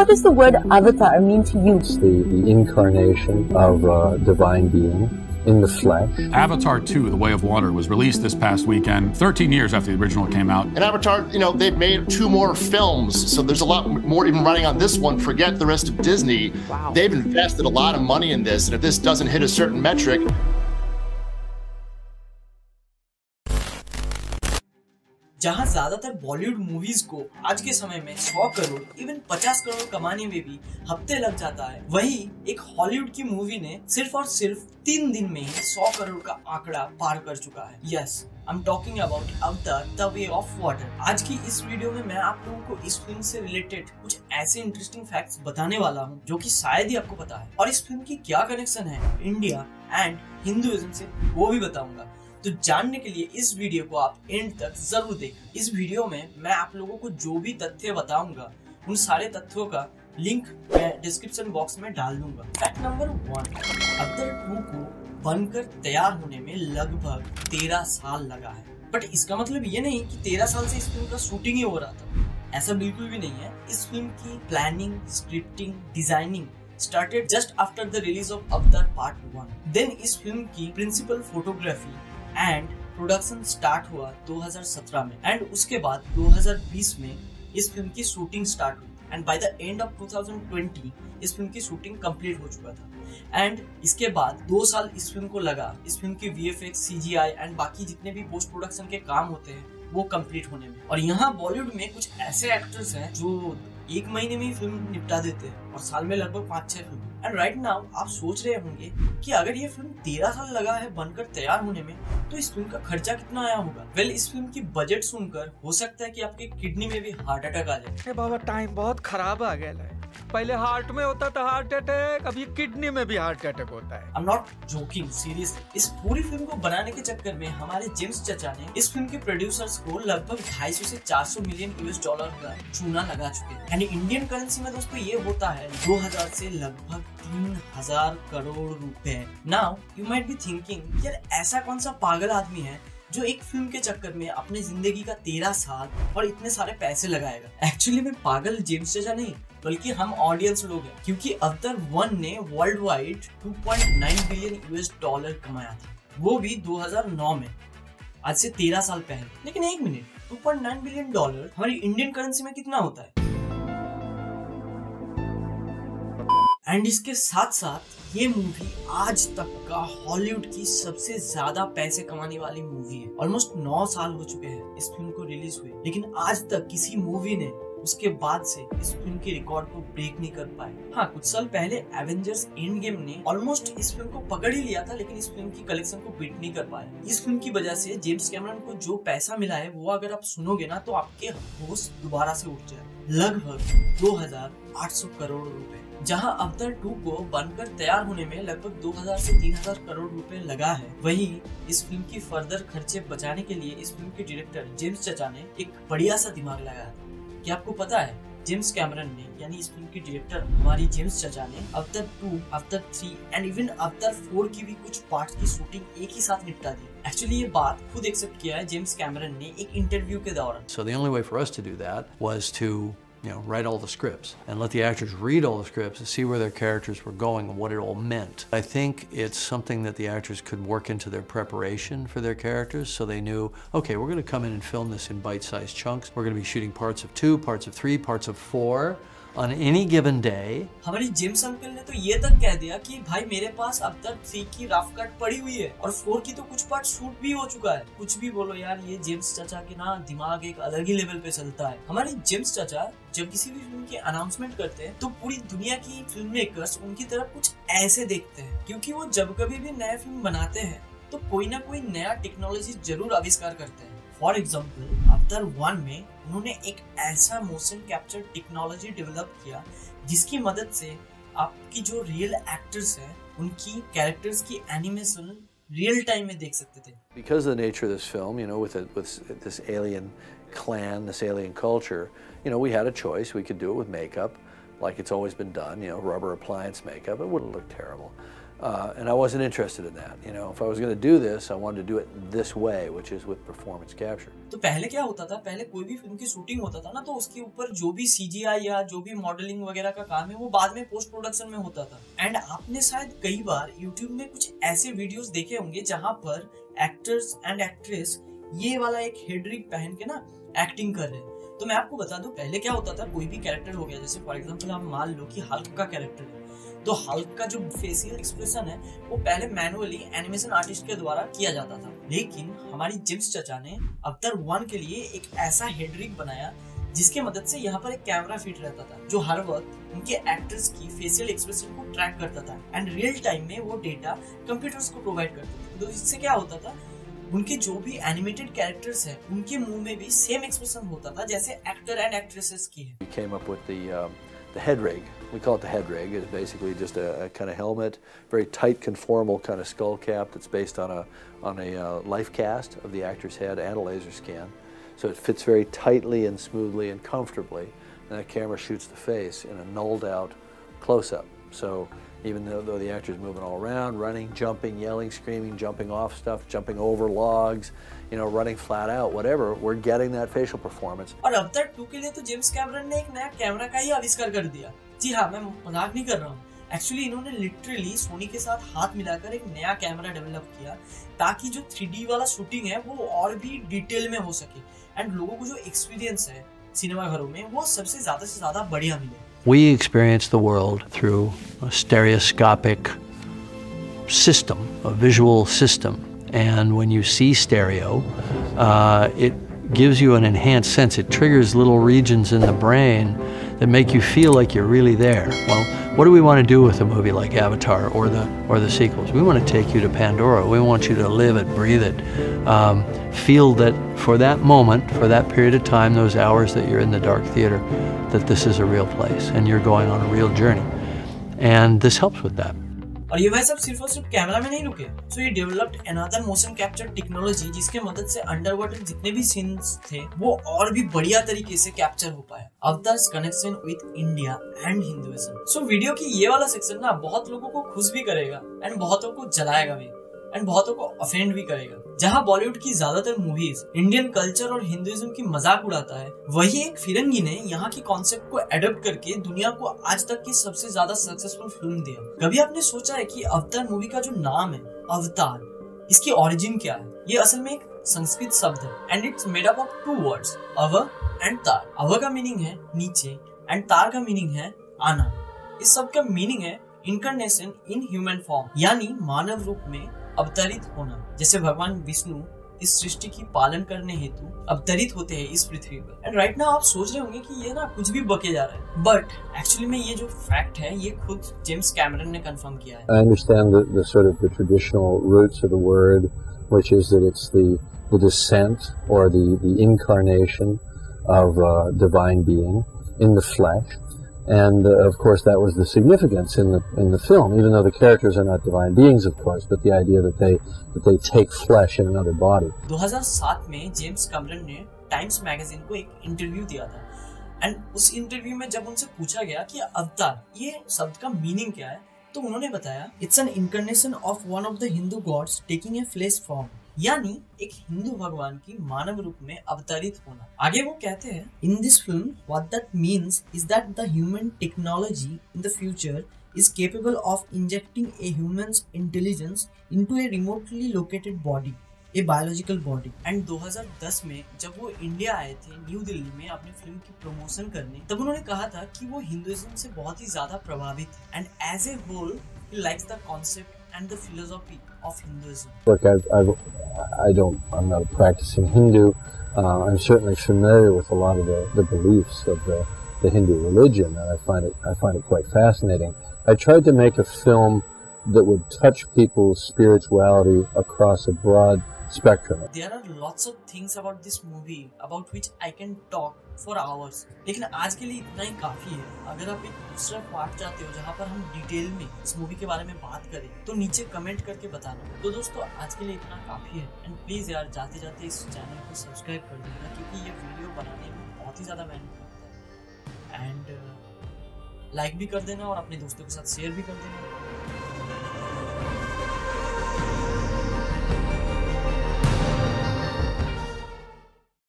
What does the word avatar mean to you? It's the incarnation of a divine being in the flesh. Avatar 2, The Way of Water, was released this past weekend, 13 years after the original came out. And Avatar, you know, they've made 2 more films, so there's a lot more even running on this one. Forget the rest of Disney. Wow. They've invested a lot of money in this, and if this doesn't hit a certain metric... जहां ज्यादातर Bollywood movies को आज के समय में 100 crore even 50 crore कमाने में भी हफ्ते लग जाता है, वहीं एक हॉलीवुड की मूवी ने सिर्फ और सिर्फ 3 दिन में ही 100 करोड़ का आंकड़ा पार कर चुका है। Yes, I am talking about Avatar the way of water. आज की इस वीडियो में मैं आप लोगों को इस फिल्म से रिलेटेड कुछ ऐसे इंटरेस्टिंग फैक्ट्स बताने वाला हूं जो कि शायद ही आपको पता है, और इस फिल्म की क्या कनेक्शन है इंडिया एंड हिंदुइज्म से वो भी बताऊंगा। तो जानने के लिए इस वीडियो को आप एंड तक जरूर देखें। इस वीडियो में मैं आप लोगों को जो भी तथ्य बताऊंगा उन सारे तथ्यों का लिंक मैं डिस्क्रिप्शन बॉक्स में डाल दूंगा। फैक्ट नंबर 1, अवतार 2 को बनकर तैयार होने में लगभग 13 साल लगा है। बट इसका मतलब ये नहीं कि 13 साल से इस फिल्म का शूटिंग ही हो रहा था, ऐसा बिल्कुल भी नहीं है। इस फिल्म की planning, scripting, designing started just after the release of Avatar part 1। Then इस फिल्म की principal photography and production start हुआ 2017 में, एंड उसके बाद 2020 में इस फिल्म की शूटिंग स्टार्ट हुई, and by the end of 2020 इस फिल्म की शूटिंग कंप्लीट हो चुका था। एंड इसके बाद 2 साल इस फिल्म को लगा इस फिल्म की VFX, CGI एंड बाकी जितने भी पोस्ट प्रोडक्शन के काम होते हैं वो कंप्लीट होने में। और यहाँ बॉलीवुड में कुछ ऐसे एक्टर्स हैं जो 1 महीने में ही फिल्म निपटा देते हैं, और साल में लगभग 5-6 फिल्म। एंड राइट नाउ आप सोच रहे होंगे कि अगर ये फिल्म 13 साल लगा है बनकर तैयार होने में तो इस फिल्म का खर्चा कितना आया होगा। वेल, इस फिल्म की बजट सुनकर हो सकता है कि आपके किडनी में भी हार्ट अटैक आ जाए। बाबा टाइम बहुत खराब आ गया है, पहले हार्ट में होता था हार्ट अटैक, अब ये किडनी में भी हार्ट अटैक होता है। I am not joking, seriously. इस पूरी फिल्म को बनाने के चक्कर में हमारे जेम्स चचा ने इस फिल्म के प्रोड्यूसर्स को लगभग 250 से 400 मिलियन US डॉलर का चूना लगा चुके हैं। यानी इंडियन करेंसी में दोस्तों ये होता है 2000 से लगभग 3000 करोड़ रूपए। Now you might be thinking यार ऐसा कौन सा पागल आदमी है जो एक फिल्म के चक्कर में अपने जिंदगी का 13 साल और इतने सारे पैसे लगाएगा। एक्चुअली में पागल जेम्स चचा नहीं बल्कि हम ऑडियंस लोग हैं, क्योंकि अवतार 1 ने world wide $2.9 billion US dollar कमाया था, वो भी 2009 में, आज से 13 साल पहले। लेकिन एक मिनट, 2.9 बिलियन डॉलर हमारी इंडियन करेंसी में कितना होता है। एंड इसके साथ साथ ये मूवी आज तक का हॉलीवुड की सबसे ज्यादा पैसे कमाने वाली मूवी है। ऑलमोस्ट 9 साल हो चुके हैं इस फिल्म को रिलीज हुए, लेकिन आज तक किसी मूवी ने उसके बाद से इस फिल्म के रिकॉर्ड को ब्रेक नहीं कर पाए। हाँ, कुछ साल पहले एवेंजर्स एंड गेम ने ऑलमोस्ट इस फिल्म को पकड़ ही लिया था, लेकिन इस फिल्म की कलेक्शन को बीट नहीं कर पाया। इस फिल्म की वजह से जेम्स कैमरन को जो पैसा मिला है वो अगर आप सुनोगे ना तो आपके होश दोबारा से उठ जाए। लगभग 2800 करोड़ रूपए। जहां अवतार 2 को बनकर तैयार होने में लगभग 2000 से 3000 करोड़ रुपए लगा है, वहीं इस फिल्म की फर्दर खर्चे बचाने के लिए इस फिल्म के डायरेक्टर जेम्स चचा ने एक बढ़िया सा दिमाग लगाया। क्या आपको पता है जेम्स कैमरन ने, यानी इस फिल्म के डायरेक्टर हमारी जेम्स चचा ने अवतार 2, अवतार 3 एंड इवन अवतार 4 की भी कुछ पार्ट की शूटिंग एक ही साथ निपटा दी। एक्चुअली ये बात खुद एक्सेप्ट किया है जेम्स कैमरन ने एक इंटरव्यू के दौरान। So the only way for us to do that was to write all the scripts and let the actors read all the scripts and see where their characters were going and what it all meant. I think it's something that the actors could work into their preparation for their characters, so they knew, okay, we're going to come in and film this in bite-sized chunks. We're going to be shooting parts of 2, parts of 3, parts of 4 on any given day. हमारे James uncle ने तो ये तक कह दिया कि भाई मेरे पास अब तक 3 की रफ कट पड़ी हुई है और 4 की तो कुछ पार्ट शूट भी हो चुका है। कुछ भी बोलो यार, ये जेम्स चचा के ना दिमाग एक अलग ही लेवल पे चलता है। हमारे जेम्स चचा जब किसी भी फिल्म की अनाउंसमेंट करते हैं तो पूरी दुनिया की फिल्म मेकर्स उनकी तरफ कुछ ऐसे देखते हैं, क्योंकि वो जब कभी भी नया फिल्म बनाते हैं तो कोई ना कोई नया टेक्नोलॉजी जरूर आविष्कार करते हैं। फॉर एग्जाम्पल अवतार 1 में उन्होंने एक ऐसा मोशन कैप्चर टेक्नोलॉजी डेवलप किया जिसकी मदद से आपकी जो रियल एक्टर्स हैं उनकी कैरेक्टर्स की एनिमेशन रियल टाइम में देख सकते थे। Because of the nature of this film, with this alien clan, this alien culture, we had a choice. We could do it with makeup, like it's always been done, rubber appliance makeup. It wouldn't look terrible. And I wasn't interested in that. You know, if I was going to do this, I wanted to do it this way, which is with performance capture. तो पहले क्या होता था? पहले कोई भी film की shooting होता था ना, तो उसके ऊपर जो भी CGI या जो भी मॉडलिंग वगैरह का काम है, वो बाद में पोस्ट प्रोडक्शन में होता था। एंड आपने शायद कई बार YouTube में कुछ ऐसे वीडियोस देखे होंगे जहाँ पर एक्टर्स एंड एक्ट्रेस ये वाला एक हेडरिग पहन के ना एक्टिंग कर रहे हैं। तो मैं आपको बता दूं, पहले क्या होता था, कोई भी कैरेक्टर हो गया, जैसे फॉर एग्जांपल आप मान लो कि हल्क का कैरेक्टर है, तो हल्क का जो फेशियल एक्सप्रेशन है वो पहले मैनुअली एनिमेशन आर्टिस्ट के द्वारा किया जाता था। लेकिन हमारी जेम्स चचा ने अवतार 1 के लिए एक ऐसा हेडरिग बनाया जिसके मदद से यहाँ पर एक कैमरा फिट रहता था जो हर वक्त उनके एक्टर्स की फेशियल एक्सप्रेशन को ट्रैक करता था एंड रियल टाइम में वो डेटा कंप्यूटर्स को प्रोवाइड करता था। तो इससे क्या होता था, उनके जो भी एनिमेटेड कैरेक्टर्स हैं, उनके मुंह में भी सेम एक्सप्रेशन होता था जैसे एक्टर एंड एक्ट्रेसेस की है। We came up with the head rig. We call it the head rig. It's basically just a kind of helmet, very tight, conformal kind of skull cap that's based on a life cast of the actor's head and a laser scan. So it fits very tightly and smoothly and comfortably. And that camera shoots the face in a nulled out close up. So even though the actor's moving all around, running, jumping, yelling, screaming, jumping off stuff, jumping over logs, you know, running flat out, whatever, we're getting that facial performance. और अवतार 2 के लिए तो James Cameron ने एक नया camera का ही आविष्कार कर दिया। जी हाँ, मैं मजाक नहीं कर रहा हूँ। एक्चुअली इन्होंने लिटरली सोनी के साथ हाथ मिलाकर एक नया कैमरा डेवलप किया ताकि जो 3D वाला शूटिंग है वो और भी डिटेल में हो सके एंड लोगों को जो एक्सपीरियंस है सिनेमा घरों में वो सबसे ज्यादा बढ़िया मिले। We experience the world through a stereoscopic system, a visual system. And when you see stereo, it gives you an enhanced sense. It triggers little regions in the brain that make you feel like you're really there. Well, what do we want to do with a movie like Avatar or the sequels? We want to take you to Pandora. We want you to live it, breathe it, feel that for that moment, for that period of time, those hours that you're in the dark theater, that this is a real place and you're going on a real journey, and this helps with that. और ये भाई सब सिर्फ और सिर्फ camera में नहीं रुके, so ये developed another motion capture technology जिसके मदद से underwater जितने भी scenes थे वो और भी बढ़िया तरीके से capture हो पाया। Avatar's connection with India and Hinduism. So video की ये वाला सेक्शन ना बहुत लोगों को खुश भी करेगा एंड बहुतों को जलाएगा भी एंड बहुतों को ऑफेंड भी करेगा। जहाँ बॉलीवुड की ज्यादातर मूवीज इंडियन कल्चर और हिंदुइज्म की मजाक उड़ाता है, वही एक फिरंगी ने यहाँ की कॉन्सेप्ट को अडॉप्ट करके दुनिया को आज तक की सबसे ज्यादा सक्सेसफुल फिल्म दिया। कभी आपने सोचा है कि अवतार मूवी का जो नाम है अवतार, इसकी ओरिजिन क्या है? ये असल में एक संस्कृत शब्द है and it's made up of 2 words, अव एंड तार। अव का मीनिंग है नीचे एंड तार का मीनिंग है आना। इस सब का मीनिंग है इनकारनेशन इन ह्यूमन फॉर्म, यानी मानव रूप में अवतरित होना। जैसे भगवान विष्णु इस सृष्टि की पालन करने हेतु अवतरित होते हैं इस पृथ्वी पर। एंड राइट नाउ आप सोच रहे होंगे कि ये ना कुछ भी बके जा रहा है, बट एक्चुअली में ये जो फैक्ट है ये खुद जेम्स कैमरन ने कंफर्म किया है। I understand the sort of the traditional roots of the word which is that it's the descent or the incarnation of divine being in the flesh. And of course that was the significance in the film, even though the characters are not divine beings of course, but the idea that they take flesh in another body. 2007 में James Cameron ने Times magazine को एक interview दिया था and उस interview में जब उनसे पूछा गया कि अवतार ये शब्द का मीनिंग क्या है, तो उन्होंने बताया it's an incarnation of one of the Hindu gods taking a flesh form, यानी एक हिंदू भगवान की मानव रूप में अवतरित होना। आगे वो कहते हैं in this film what that means is that the human technology in the future is capable of injecting a humans intelligence into a remotely located body, a biological body. And 2010 में जब वो इंडिया आए थे new Delhi में अपनी film की promotion करने, तब उन्होंने कहा था कि वो हिंदुइज्म से बहुत ही ज्यादा प्रभावित and as a whole he likes the concept and the philosophy of Hinduism. Look, I'm not a practicing Hindu. I'm certainly familiar with a lot of the beliefs of the Hindu religion, and I find it quite fascinating. I tried to make a film that would touch people's spirituality across a broad spectrum. There are lots of things about this movie about which I can talk for hours. लेकिन आज के लिए इतना ही काफी है। अगर आप एक दूसरा पार्ट चाहते हो जहाँ पर हम डिटेल में इस मूवी के बारे में बात करें तो नीचे कमेंट करके बताना। तो दोस्तों आज के लिए इतना काफी है एंड प्लीज यार जाते जाते इस चैनल को सब्सक्राइब कर देना क्योंकि ये वीडियो बनाने में बहुत ही ज्यादा मेहनत लगता है एंड लाइक भी कर देना और अपने दोस्तों के साथ शेयर भी कर देना।